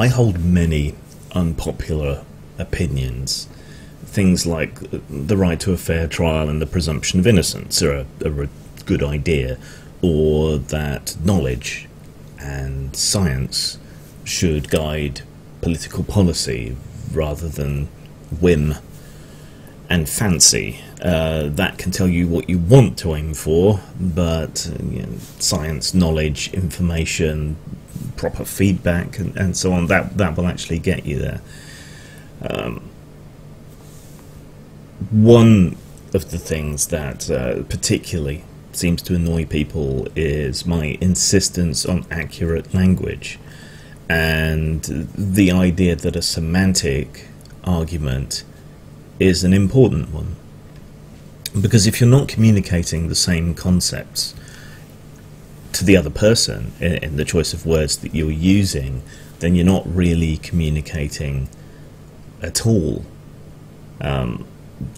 I hold many unpopular opinions. Things like the right to a fair trial and the presumption of innocence are a good idea, or that knowledge and science should guide political policy rather than whim and fancy. That can tell you what you want to aim for, but you know, science, knowledge, information, proper feedback, and so on, that will actually get you there. One of the things that particularly seems to annoy people is my insistence on accurate language, and the idea that a semantic argument is an important one. Because if you're not communicating the same concepts to the other person in the choice of words that you're using, then you're not really communicating at all.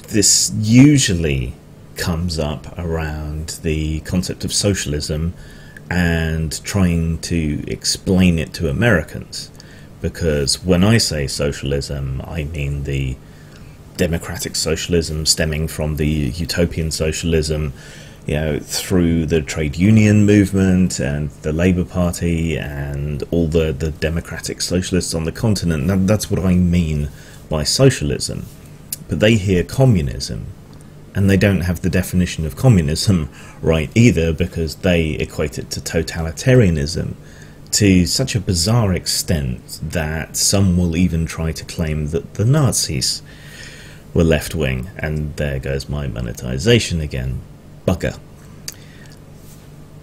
This usually comes up around the concept of socialism and trying to explain it to Americans, because when I say socialism, I mean the democratic socialism stemming from the utopian socialism, you know, through the trade union movement and the Labour Party and all the democratic socialists on the continent. Now, that's what I mean by socialism. But they hear communism, and they don't have the definition of communism right either, because they equate it to totalitarianism to such a bizarre extent that some will even try to claim that the Nazis were left-wing, and there goes my monetization again. Bugger.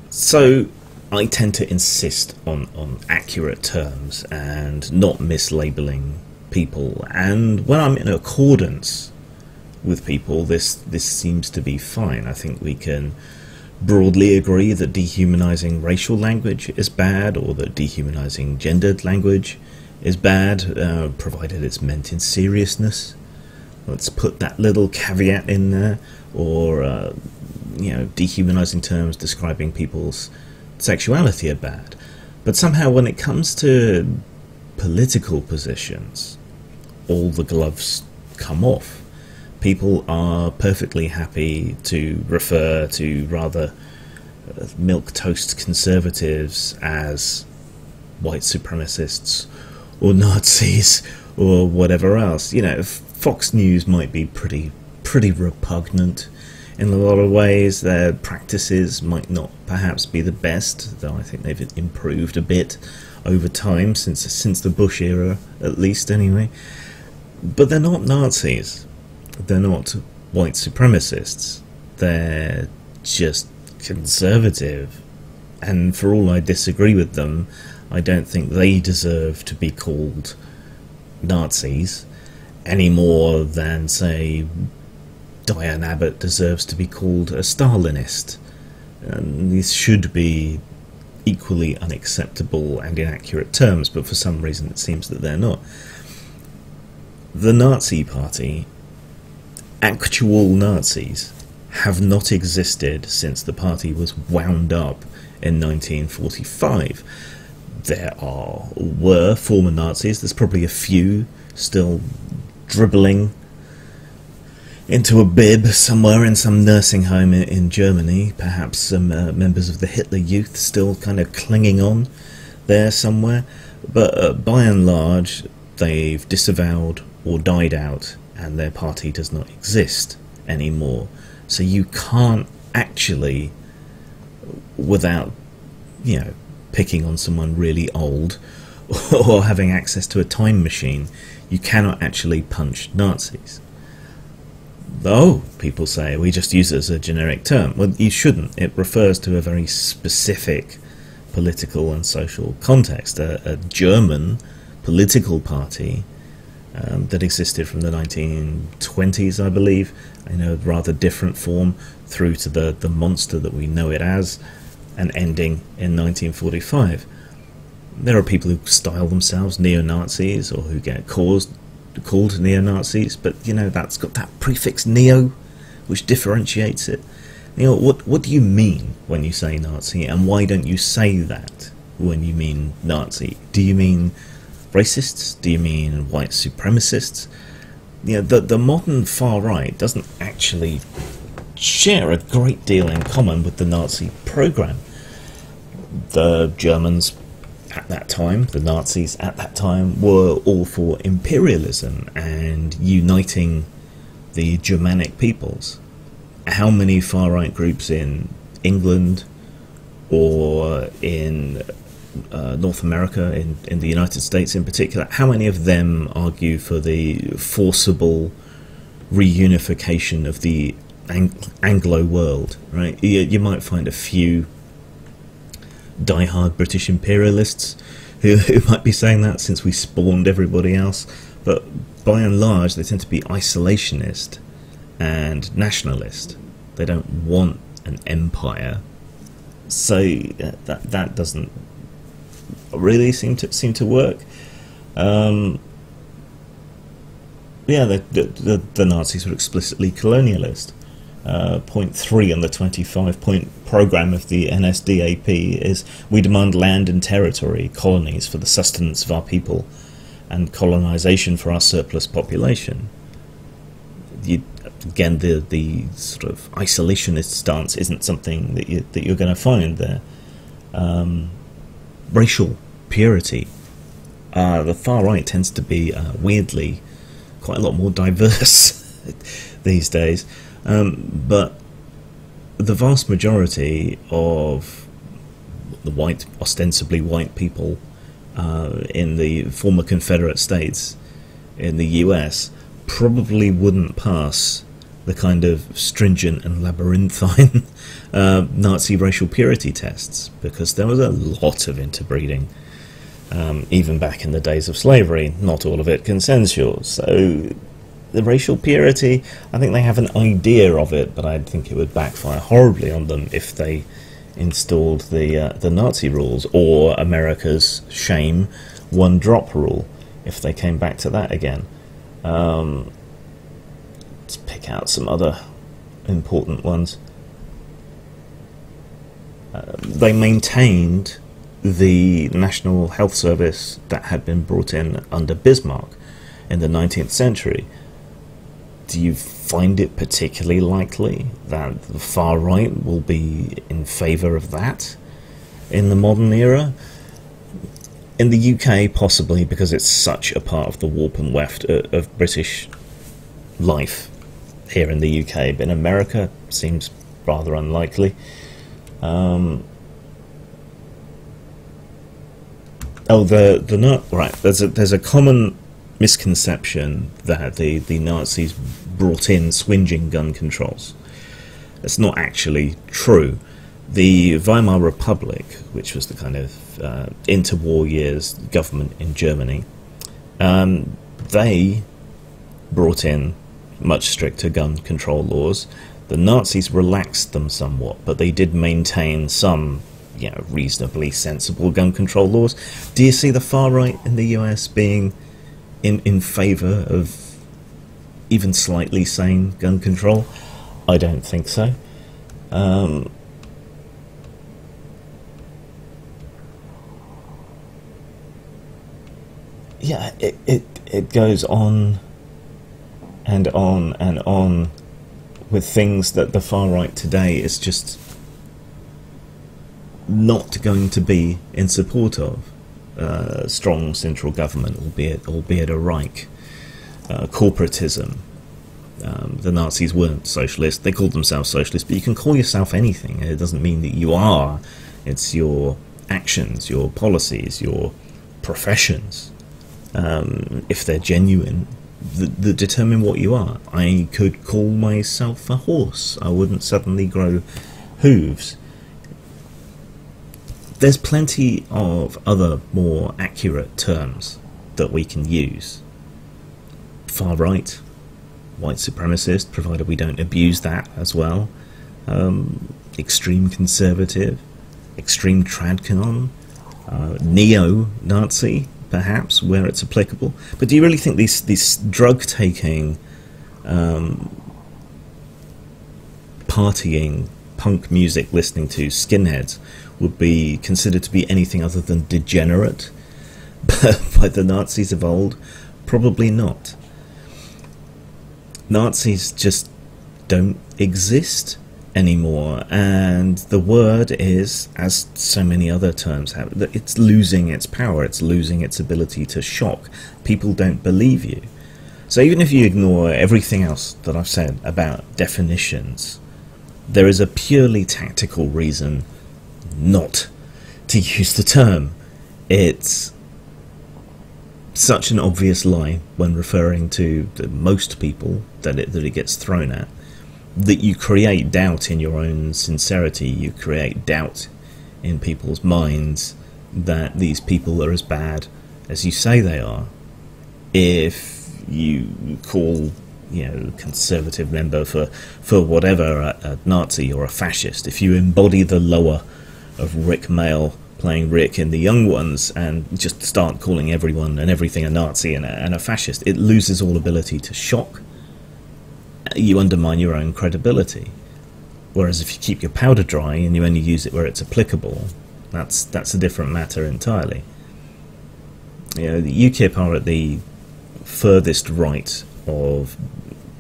So I tend to insist on accurate terms and not mislabeling people, and when I'm in accordance with people, this seems to be fine. I think we can broadly agree that dehumanizing racial language is bad, or that dehumanizing gendered language is bad, provided it's meant in seriousness. Let's put that little caveat in there. Or you know, dehumanizing terms describing people's sexuality are bad. But somehow when it comes to political positions, all the gloves come off. People are perfectly happy to refer to rather milquetoast conservatives as white supremacists or Nazis or whatever else. You know, Fox News might be pretty repugnant in a lot of ways. Their practices might not perhaps be the best, though I think they've improved a bit over time, since the Bush era, at least anyway. But they're not Nazis. They're not white supremacists. They're just conservative. And for all I disagree with them, I don't think they deserve to be called Nazis any more than, say, Diane Abbott deserves to be called a Stalinist. And these should be equally unacceptable and inaccurate terms, but for some reason it seems that they're not. The Nazi Party, actual Nazis, have not existed since the party was wound up in 1945. There were former Nazis. There's probably a few still dribbling into a bib somewhere in some nursing home in Germany. Perhaps some members of the Hitler Youth still kind of clinging on there somewhere. But by and large, they've disavowed or died out, and their party does not exist anymore. So you can't actually, without, you know, picking on someone really old or having access to a time machine, you cannot actually punch Nazis. Oh, people say, we just use it as a generic term. Well, you shouldn't. It refers to a very specific political and social context. A German political party that existed from the 1920s, I believe, in a rather different form, through to the monster that we know it as, and ending in 1945. There are people who style themselves neo-Nazis, or who get called neo-Nazis, but you know, that's got that prefix neo, which differentiates it. You know, what do you mean when you say Nazi, and why don't you say that when you mean Nazi? Do you mean racists? Do you mean white supremacists? You know, the modern far right doesn't actually share a great deal in common with the Nazi program. The Germans at that time, the Nazis at that time, were all for imperialism and uniting the Germanic peoples. How many far-right groups in England or in North America, in the United States in particular, how many of them argue for the forcible reunification of the Anglo world, right? You might find a few die-hard British imperialists who might be saying that, since we spawned everybody else, but by and large they tend to be isolationist and nationalist. They don't want an empire, so that doesn't really seem to work. Yeah, the Nazis were explicitly colonialist. Point 3 on the 25-point program of the NSDAP is, we demand land and territory, colonies for the sustenance of our people, and colonization for our surplus population. Again, the sort of isolationist stance isn't something that you're going to find there. Racial purity. The far right tends to be weirdly quite a lot more diverse these days. But the vast majority of the white, ostensibly white people in the former Confederate States in the US probably wouldn't pass the kind of stringent and labyrinthine Nazi racial purity tests, because there was a lot of interbreeding, even back in the days of slavery, not all of it consensual. So the racial purity, I think they have an idea of it, but I think it would backfire horribly on them if they installed the Nazi rules, or America's shame one drop rule, if they came back to that again. Let's pick out some other important ones. They maintained the National Health Service that had been brought in under Bismarck in the 19th century. Do you find it particularly likely that the far right will be in favour of that in the modern era? In the UK, possibly, because it's such a part of the warp and weft of British life here in the UK, but in America, seems rather unlikely. Oh, right. There's a common misconception that the Nazis brought in swinging gun controls. That's not actually true. The Weimar Republic, which was the kind of interwar years government in Germany, they brought in much stricter gun control laws. The Nazis relaxed them somewhat, but they did maintain some, you know, reasonably sensible gun control laws. Do you see the far right in the US being in favour of even slightly sane gun control? I don't think so. Yeah, it goes on and on and on with things that the far right today is just not going to be in support of. Strong central government, albeit a Reich, corporatism. The Nazis weren't socialist, they called themselves socialist, but you can call yourself anything, it doesn't mean that you are. It's your actions, your policies, your professions, if they're genuine, that determine what you are. I could call myself a horse, I wouldn't suddenly grow hooves. There's plenty of other more accurate terms that we can use. Far right, white supremacist, provided we don't abuse that as well. Extreme conservative, extreme tradcanon, neo-Nazi, perhaps, where it's applicable. But do you really think these drug-taking, partying, punk music listening to skinheads would be considered to be anything other than degenerate? by the Nazis of old? Probably not. Nazis just don't exist anymore, and the word is, as so many other terms have, that it's losing its power, it's losing its ability to shock. People don't believe you. So even if you ignore everything else that I've said about definitions, there is a purely tactical reason not to use the term. It's such an obvious lie when referring to the most people that it gets thrown at, that you create doubt in your own sincerity, you create doubt in people's minds that these people are as bad as you say they are. If you call, you know, conservative member for whatever a Nazi or a fascist, if you embody the lower of Rick Mayall playing Rick in The Young Ones and just start calling everyone and everything a Nazi and a fascist, it loses all ability to shock. You undermine your own credibility. Whereas if you keep your powder dry and you only use it where it's applicable, that's a different matter entirely. You know, the UKIP are at the furthest right of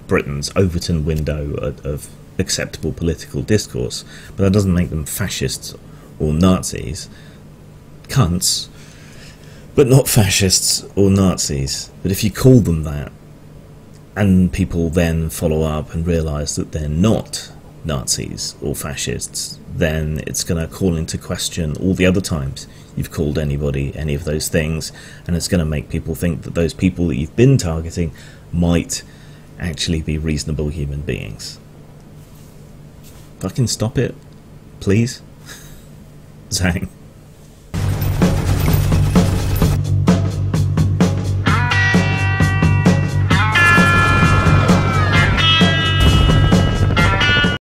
Britain's Overton window of acceptable political discourse, but that doesn't make them fascists or Nazis. Cunts, but not fascists or Nazis. But if you call them that, and people then follow up and realise that they're not Nazis or fascists, then it's going to call into question all the other times you've called anybody any of those things, and it's going to make people think that those people that you've been targeting might actually be reasonable human beings. Fucking stop it, please. Zang.